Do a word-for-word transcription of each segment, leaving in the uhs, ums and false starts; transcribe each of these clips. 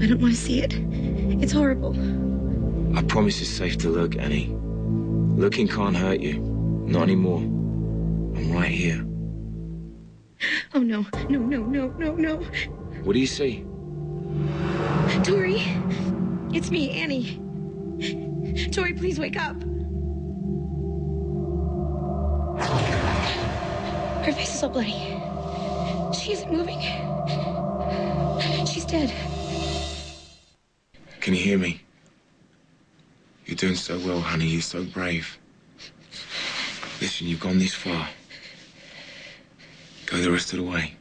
I don't want to see it. It's horrible. I promise it's safe to look, Annie. Looking can't hurt you. Not anymore. I'm right here. Oh, no. No, no, no, no, no. What do you see? Tori. It's me, Annie. Tori, please wake up. Her face is all bloody. She isn't moving. She's dead. Can you hear me? You're doing so well, honey. You're so brave. Listen, you've gone this far. Go the rest of the way.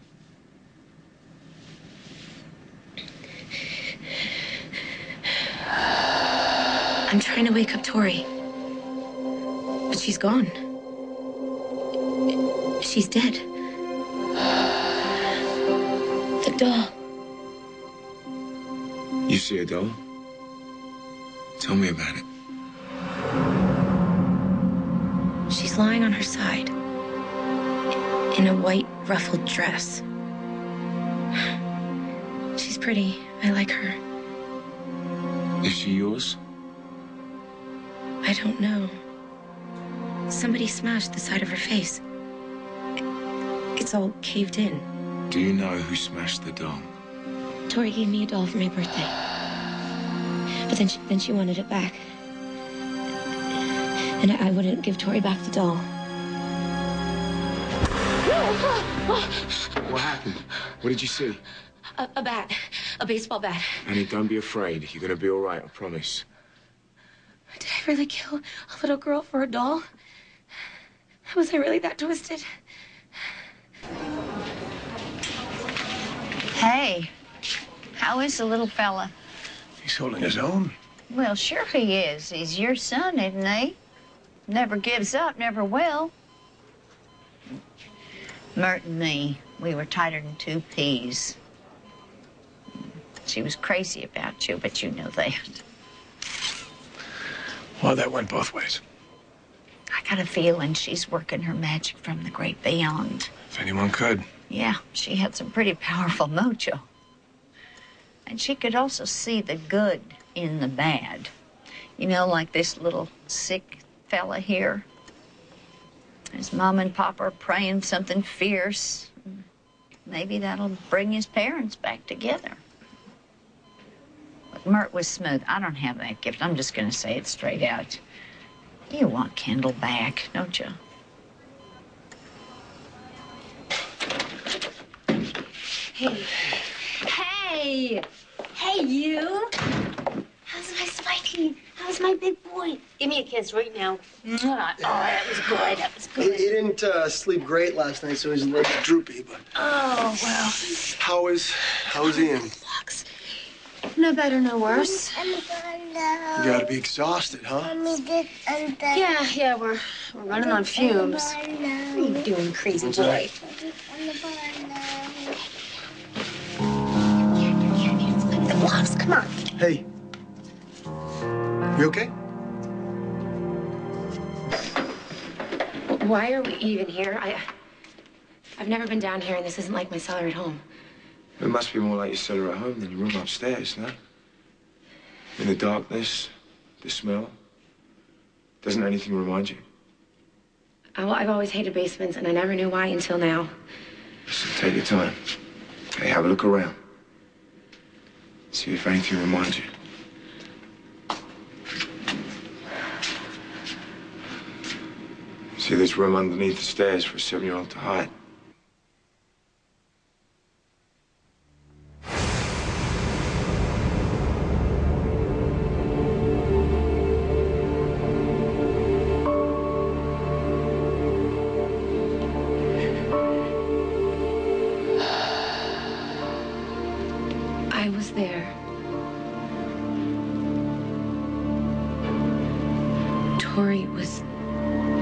I'm trying to wake up Tori, but she's gone. She's dead. The doll. You see a doll? Tell me about it. She's lying on her side in a white, ruffled dress. She's pretty. I like her. Is she yours? I don't know. Somebody smashed the side of her face. It's all caved in. Do you know who smashed the doll? Tori gave me a doll for my birthday. But then she, then she wanted it back. And I wouldn't give Tori back the doll. What happened? What did you see? A, a bat. A baseball bat. Annie, don't be afraid. You're gonna be all right, I promise. Did I really kill a little girl for a doll? Was I really that twisted? Hey, how is the little fella? He's holding his own. Well, sure he is. He's your son, isn't he? Never gives up, never will. Myrt and me, we were tighter than two peas. She was crazy about you, but you know that. Well, that went both ways. I got a feeling she's working her magic from the great beyond. If anyone could. Yeah, she had some pretty powerful mojo. And she could also see the good in the bad. You know, like this little sick fella here. His mom and pop are praying something fierce. Maybe that'll bring his parents back together. Myrt was smooth. I don't have that gift. I'm just going to say it straight out. You want Kendall back, don't you? Hey. Hey! Hey, you! How's my Spikey? How's my big boy? Give me a kiss right now. Oh, that was good. That was good. He, he didn't uh, sleep great last night, so he's a little droopy, but... Oh, well. How is... how is Ian? No better, no worse. You gotta be exhausted, huh? Yeah, yeah, we're, we're running on fumes. What are you doing, crazy boy? The blocks, come on. Hey. You okay? Why are we even here? I, I've never been down here, and this isn't like my cellar at home. It must be more like your cellar at home than your room upstairs, no? In the darkness, the smell. Doesn't anything remind you? Oh, I've always hated basements, and I never knew why until now. Listen, take your time. Hey, have a look around. See if anything reminds you. See, there's room underneath the stairs for a seven-year-old to hide. I was there. Tori was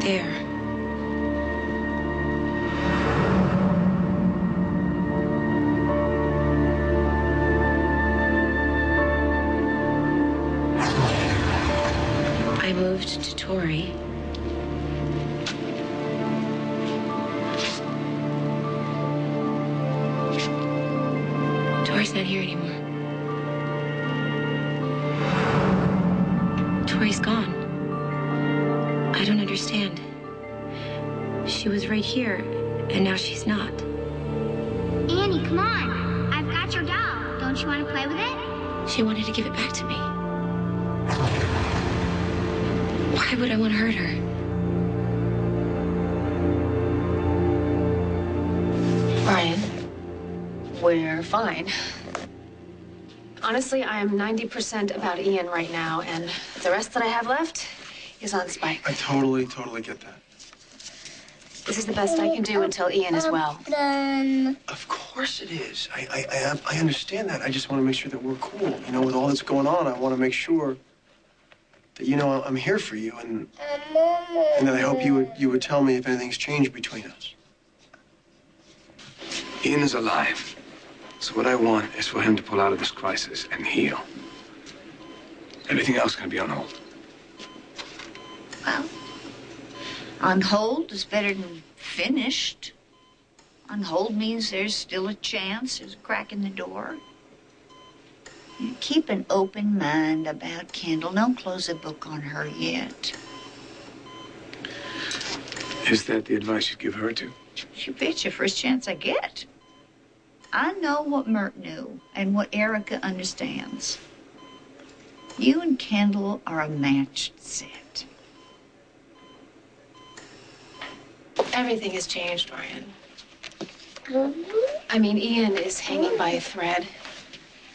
there. I moved to Tori. Tori's not here anymore. Tori's gone. I don't understand. She was right here, and now she's not. Annie, come on. I've got your doll. Don't you want to play with it? She wanted to give it back to me. Why would I want to hurt her? Ryan, we're fine. Honestly, I am ninety percent about Ian right now, and the rest that I have left is on Spike. I totally, totally get that. This is the best I can do until Ian is well. Of course it is. I, I, I, I understand that. I just want to make sure that we're cool. You know, with all that's going on, I want to make sure that, you know, I'm here for you, and and that I hope you would, you would tell me if anything's changed between us. Ian is alive. So what I want is for him to pull out of this crisis and heal. Everything else is going to be on hold. Well, on hold is better than finished. On hold means there's still a chance, there's a crack in the door. You keep an open mind about Kendall. Don't close the book on her yet. Is that the advice you'd give her, too? You betcha, first chance I get. I know what Myrt knew and what Erica understands. You and Kendall are a matched set. Everything has changed, Ryan. I mean, Ian is hanging by a thread,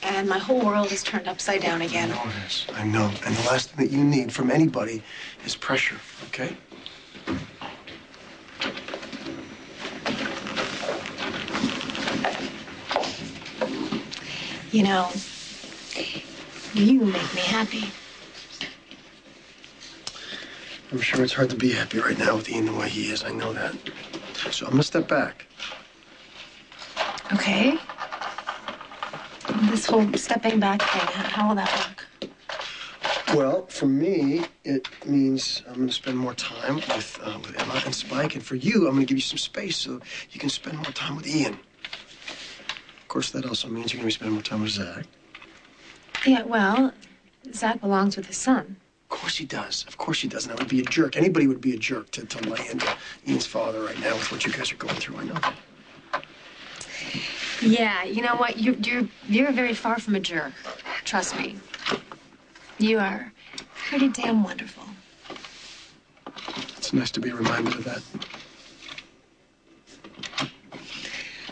and my whole world is turned upside down again. I know this. I know. And the last thing that you need from anybody is pressure, okay? You know, you make me happy. I'm sure it's hard to be happy right now with Ian the way he is. I know that. So I'm gonna step back. Okay. This whole stepping back thing, how will that work? Well, for me, it means I'm gonna spend more time with, uh, with Emma and Spike. And for you, I'm gonna give you some space so you can spend more time with Ian. Of course, that also means you're going to be spending more time with Zach. Yeah, well, Zach belongs with his son. Of course he does. Of course he does. And I would be a jerk. Anybody would be a jerk to, to lay into Ian's father right now with what you guys are going through. I know that. Yeah, you know what? You're, you're, you're very far from a jerk. Trust me. You are pretty damn wonderful. It's nice to be reminded of that.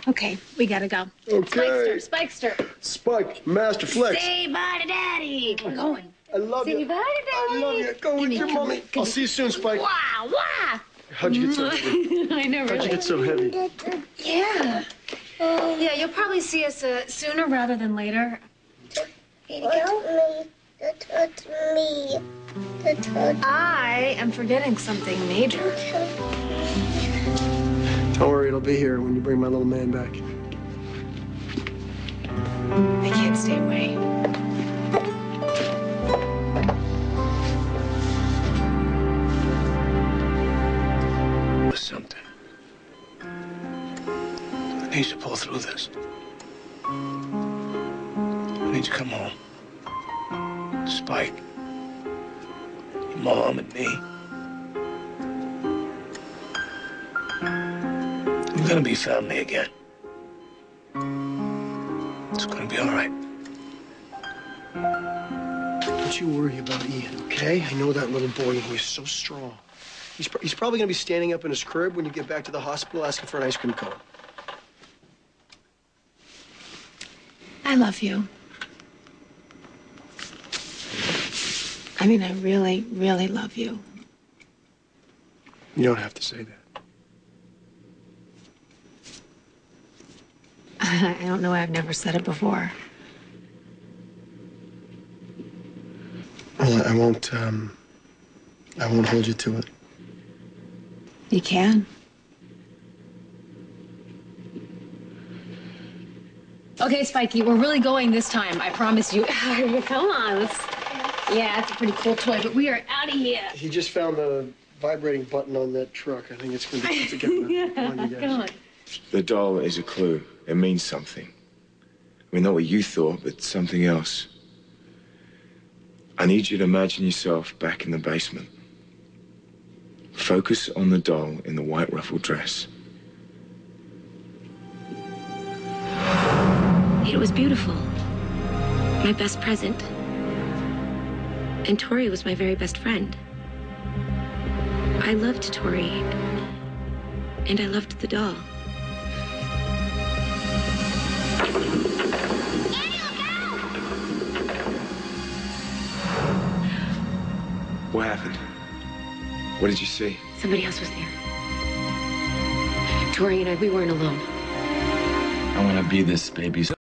Okay, we gotta go. Okay. Spikester, Spikester. Spike, Master Flex. Say bye to Daddy. We're going. I love you. Say bye to Daddy. I love you. Go with your mommy. I'll see you soon, Spike. Wow, wow. How'd you get so heavy? I know, really. How'd you get so heavy? Yeah. Yeah, you'll probably see us uh, sooner rather than later. Here you go. Touch me. I am forgetting something major. Don't worry, it'll be here when you bring my little man back. They can't stay away. There's something. I need to pull through this. I need to come home. Spike. Your mom and me. We're gonna be family again. It's gonna be all right. Don't you worry about Ian, okay? I know that little boy, he is so strong. He's, pr he's probably gonna be standing up in his crib when you get back to the hospital asking for an ice cream cone. I love you. I mean, I really, really love you. You don't have to say that. I don't know why I've never said it before. Well, I won't, um, I won't hold you to it. You can. Okay, Spikey, we're really going this time, I promise you. Come on, let's... Yeah, that's a pretty cool toy, but we are out of here. He just found a vibrating button on that truck. I think it's going to be to get yeah, on you guys. Come on. The doll is a clue. It means something. I mean, not what you thought, but something else. I I need you to imagine yourself back in the basement. Focus on the doll in the white ruffled dress. It was beautiful. My best present. And Tori was my very best friend. I loved Tori, and I loved the doll. What happened? What did you see? Somebody else was there. Tori and I, we weren't alone. I want to be this baby's.